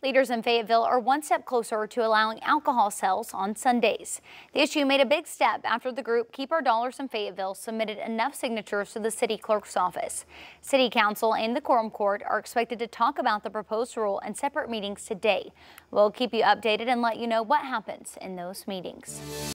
Leaders in Fayetteville are one step closer to allowing alcohol sales on Sundays. The issue made a big step after the group Keep Our Dollars in Fayetteville submitted enough signatures to the city clerk's office. City Council and the Quorum Court are expected to talk about the proposed rule in separate meetings today. We'll keep you updated and let you know what happens in those meetings.